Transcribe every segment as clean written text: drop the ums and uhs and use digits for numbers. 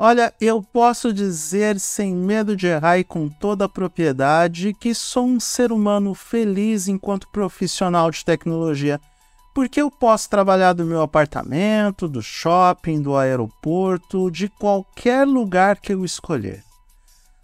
Olha, eu posso dizer sem medo de errar e com toda a propriedade que sou um ser humano feliz enquanto profissional de tecnologia, porque eu posso trabalhar do meu apartamento, do shopping, do aeroporto, de qualquer lugar que eu escolher.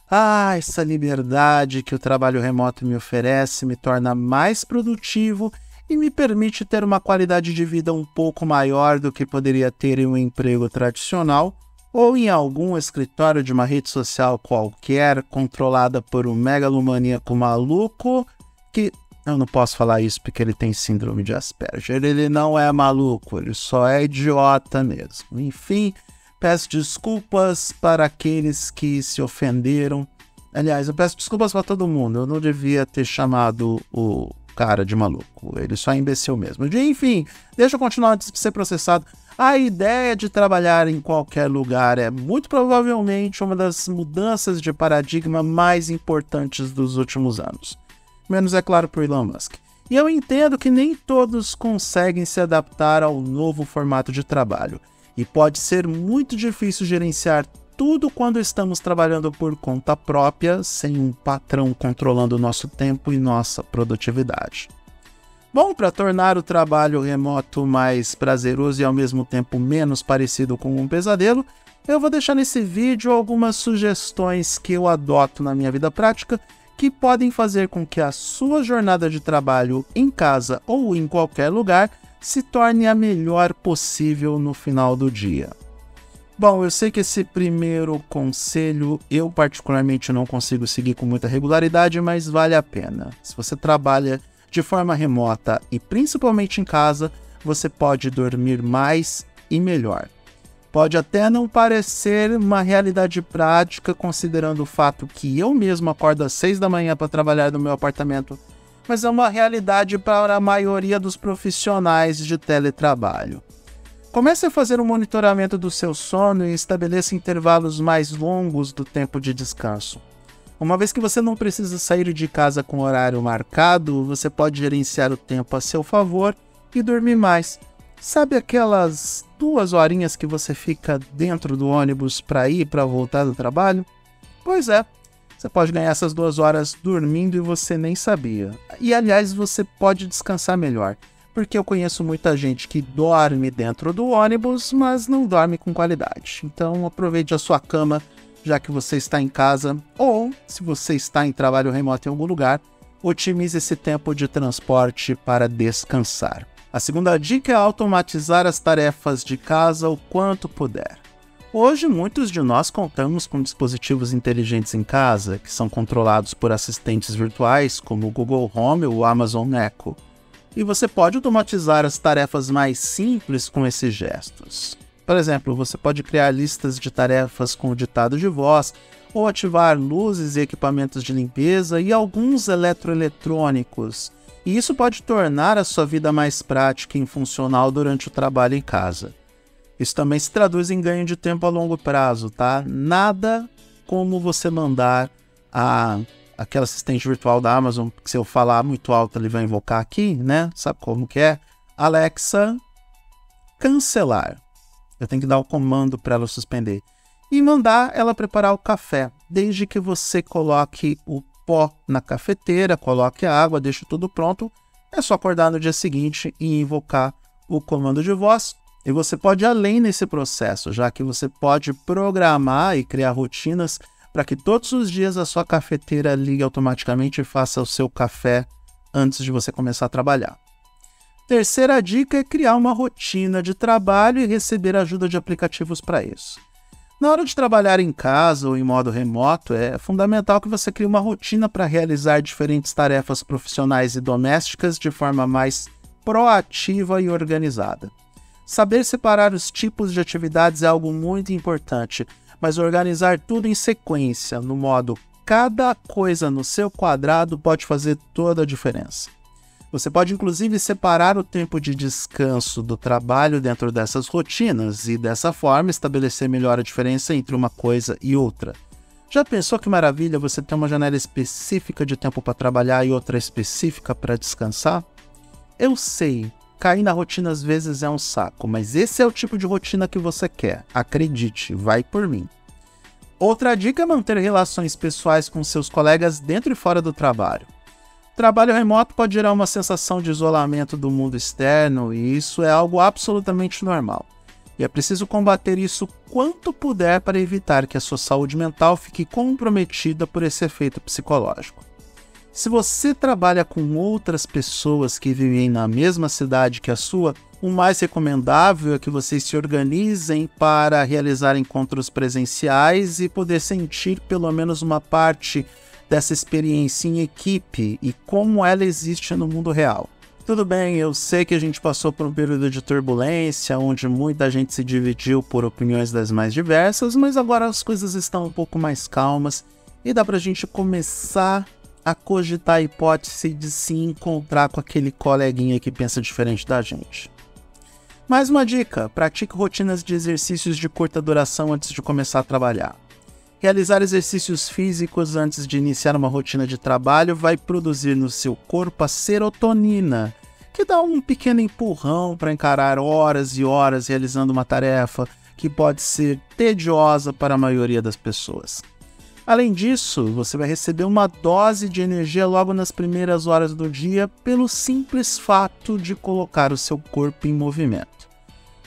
Ah, essa liberdade que o trabalho remoto me oferece me torna mais produtivo e me permite ter uma qualidade de vida um pouco maior do que poderia ter em um emprego tradicional ou em algum escritório de uma rede social qualquer controlada por um megalomaníaco maluco que... Eu não posso falar isso porque ele tem síndrome de Asperger. Ele não é maluco, ele só é idiota mesmo. Enfim, peço desculpas para aqueles que se ofenderam. Aliás, eu peço desculpas para todo mundo. Eu não devia ter chamado o cara de maluco. Ele só é imbecil mesmo. Enfim, deixa eu continuar antes de ser processado. A ideia de trabalhar em qualquer lugar é muito provavelmente uma das mudanças de paradigma mais importantes dos últimos anos. Menos, é claro, por Elon Musk. E eu entendo que nem todos conseguem se adaptar ao novo formato de trabalho. E pode ser muito difícil gerenciar tudo quando estamos trabalhando por conta própria, sem um patrão controlando o nosso tempo e nossa produtividade. Bom, para tornar o trabalho remoto mais prazeroso e ao mesmo tempo menos parecido com um pesadelo, eu vou deixar nesse vídeo algumas sugestões que eu adoto na minha vida prática que podem fazer com que a sua jornada de trabalho em casa ou em qualquer lugar se torne a melhor possível no final do dia. Bom, eu sei que esse primeiro conselho eu particularmente não consigo seguir com muita regularidade, mas vale a pena. Se você trabalha de forma remota e principalmente em casa, você pode dormir mais e melhor. Pode até não parecer uma realidade prática, considerando o fato que eu mesmo acordo às 6 da manhã para trabalhar no meu apartamento, mas é uma realidade para a maioria dos profissionais de teletrabalho. Comece a fazer um monitoramento do seu sono e estabeleça intervalos mais longos do tempo de descanso. Uma vez que você não precisa sair de casa com o horário marcado, você pode gerenciar o tempo a seu favor e dormir mais. Sabe aquelas 2 horinhas que você fica dentro do ônibus para ir e para voltar do trabalho? Pois é, você pode ganhar essas 2 horas dormindo e você nem sabia. E aliás, você pode descansar melhor, porque eu conheço muita gente que dorme dentro do ônibus, mas não dorme com qualidade. Então aproveite a sua cama, já que você está em casa, ou se você está em trabalho remoto em algum lugar, otimize esse tempo de transporte para descansar. A segunda dica é automatizar as tarefas de casa o quanto puder. Hoje, muitos de nós contamos com dispositivos inteligentes em casa, que são controlados por assistentes virtuais, como o Google Home ou o Amazon Echo. E você pode automatizar as tarefas mais simples com esses gestos. Por exemplo, você pode criar listas de tarefas com ditado de voz, ou ativar luzes e equipamentos de limpeza e alguns eletroeletrônicos. E isso pode tornar a sua vida mais prática e funcional durante o trabalho em casa. Isso também se traduz em ganho de tempo a longo prazo, tá? Nada como você mandar aquela assistente virtual da Amazon, que se eu falar muito alto ele vai invocar aqui, né? Sabe como que é? Alexa, cancelar. Eu tenho que dar o comando para ela suspender. E mandar ela preparar o café, desde que você coloque o pó na cafeteira, coloque a água, deixe tudo pronto. É só acordar no dia seguinte e invocar o comando de voz. E você pode ir além nesse processo, já que você pode programar e criar rotinas para que todos os dias a sua cafeteira ligue automaticamente e faça o seu café antes de você começar a trabalhar. Terceira dica é criar uma rotina de trabalho e receber ajuda de aplicativos para isso. Na hora de trabalhar em casa ou em modo remoto, é fundamental que você crie uma rotina para realizar diferentes tarefas profissionais e domésticas de forma mais proativa e organizada. Saber separar os tipos de atividades é algo muito importante, mas organizar tudo em sequência, no modo cada coisa no seu quadrado, pode fazer toda a diferença. Você pode inclusive separar o tempo de descanso do trabalho dentro dessas rotinas e dessa forma estabelecer melhor a diferença entre uma coisa e outra. Já pensou que maravilha você ter uma janela específica de tempo para trabalhar e outra específica para descansar? Eu sei, cair na rotina às vezes é um saco, mas esse é o tipo de rotina que você quer. Acredite, vai por mim. Outra dica é manter relações pessoais com seus colegas dentro e fora do trabalho. Trabalho remoto pode gerar uma sensação de isolamento do mundo externo e isso é algo absolutamente normal. E é preciso combater isso quanto puder para evitar que a sua saúde mental fique comprometida por esse efeito psicológico. Se você trabalha com outras pessoas que vivem na mesma cidade que a sua, o mais recomendável é que vocês se organizem para realizar encontros presenciais e poder sentir pelo menos uma parte dessa experiência em equipe e como ela existe no mundo real. Tudo bem, eu sei que a gente passou por um período de turbulência, onde muita gente se dividiu por opiniões das mais diversas, mas agora as coisas estão um pouco mais calmas e dá pra gente começar a cogitar a hipótese de se encontrar com aquele coleguinha que pensa diferente da gente. Mais uma dica, pratique rotinas de exercícios de curta duração antes de começar a trabalhar. Realizar exercícios físicos antes de iniciar uma rotina de trabalho vai produzir no seu corpo a serotonina, que dá um pequeno empurrão para encarar horas e horas realizando uma tarefa que pode ser tediosa para a maioria das pessoas. Além disso, você vai receber uma dose de energia logo nas primeiras horas do dia pelo simples fato de colocar o seu corpo em movimento.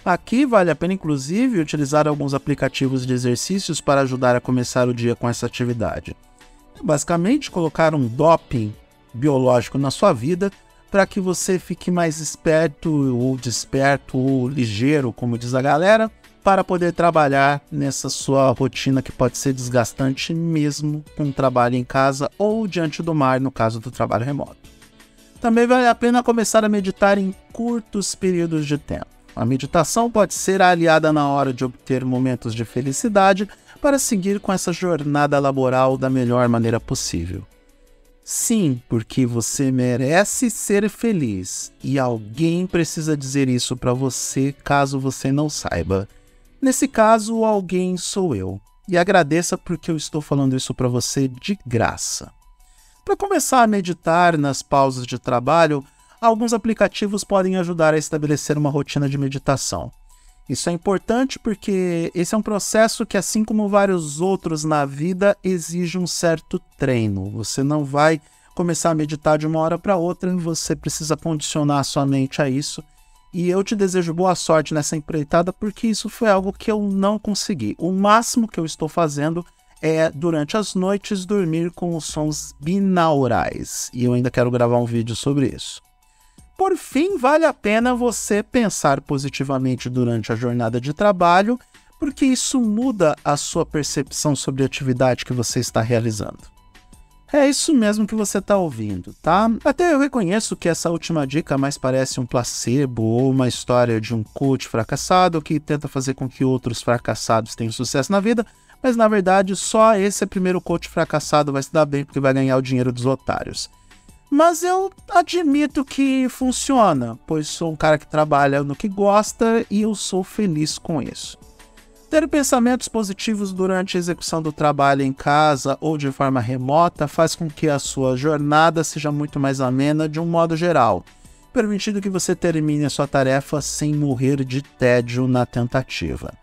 Aqui vale a pena, inclusive, utilizar alguns aplicativos de exercícios para ajudar a começar o dia com essa atividade. Basicamente, colocar um doping biológico na sua vida para que você fique mais esperto ou desperto ou ligeiro, como diz a galera, para poder trabalhar nessa sua rotina que pode ser desgastante mesmo com trabalho em casa ou diante do mar, no caso do trabalho remoto. Também vale a pena começar a meditar em curtos períodos de tempo. A meditação pode ser aliada na hora de obter momentos de felicidade para seguir com essa jornada laboral da melhor maneira possível. Sim, porque você merece ser feliz e alguém precisa dizer isso para você caso você não saiba. Nesse caso, alguém sou eu. E agradeça porque eu estou falando isso para você de graça. Para começar a meditar nas pausas de trabalho, alguns aplicativos podem ajudar a estabelecer uma rotina de meditação. Isso é importante porque esse é um processo que, assim como vários outros na vida, exige um certo treino. Você não vai começar a meditar de uma hora para outra, você precisa condicionar a sua mente a isso. E eu te desejo boa sorte nessa empreitada porque isso foi algo que eu não consegui. O máximo que eu estou fazendo é, durante as noites, dormir com os sons binaurais. E eu ainda quero gravar um vídeo sobre isso. Por fim, vale a pena você pensar positivamente durante a jornada de trabalho, porque isso muda a sua percepção sobre a atividade que você está realizando. É isso mesmo que você está ouvindo, tá? Até eu reconheço que essa última dica mais parece um placebo ou uma história de um coach fracassado que tenta fazer com que outros fracassados tenham sucesso na vida, mas na verdade só esse primeiro coach fracassado vai se dar bem porque vai ganhar o dinheiro dos otários. Mas eu admito que funciona, pois sou um cara que trabalha no que gosta e eu sou feliz com isso. Ter pensamentos positivos durante a execução do trabalho em casa ou de forma remota faz com que a sua jornada seja muito mais amena de um modo geral, permitindo que você termine a sua tarefa sem morrer de tédio na tentativa.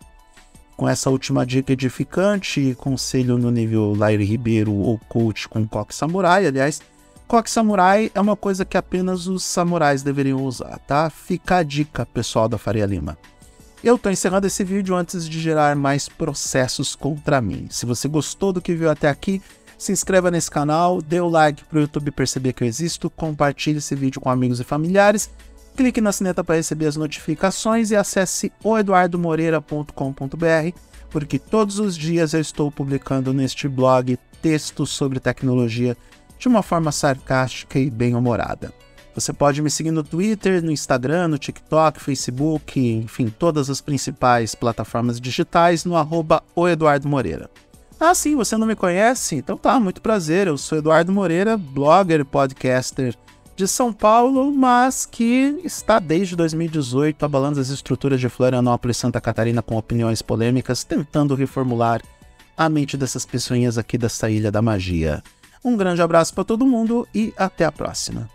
Com essa última dica edificante e conselho no nível Lair Ribeiro ou coach com coque samurai, aliás, coque samurai é uma coisa que apenas os samurais deveriam usar, tá? Fica a dica, pessoal da Faria Lima. Eu tô encerrando esse vídeo antes de gerar mais processos contra mim. Se você gostou do que viu até aqui, se inscreva nesse canal, dê o like pro YouTube perceber que eu existo, compartilhe esse vídeo com amigos e familiares, clique na sineta para receber as notificações e acesse oeduardomoreira.com.br, porque todos os dias eu estou publicando neste blog textos sobre tecnologia de uma forma sarcástica e bem-humorada. Você pode me seguir no Twitter, no Instagram, no TikTok, Facebook, enfim, todas as principais plataformas digitais no @oeduardomoreira. Ah, sim, você não me conhece? Então tá, muito prazer, eu sou Eduardo Moreira, blogger e podcaster de São Paulo, mas que está desde 2018 abalando as estruturas de Florianópolis, Santa Catarina com opiniões polêmicas, tentando reformular a mente dessas pessoinhas aqui dessa ilha da magia. Um grande abraço para todo mundo e até a próxima.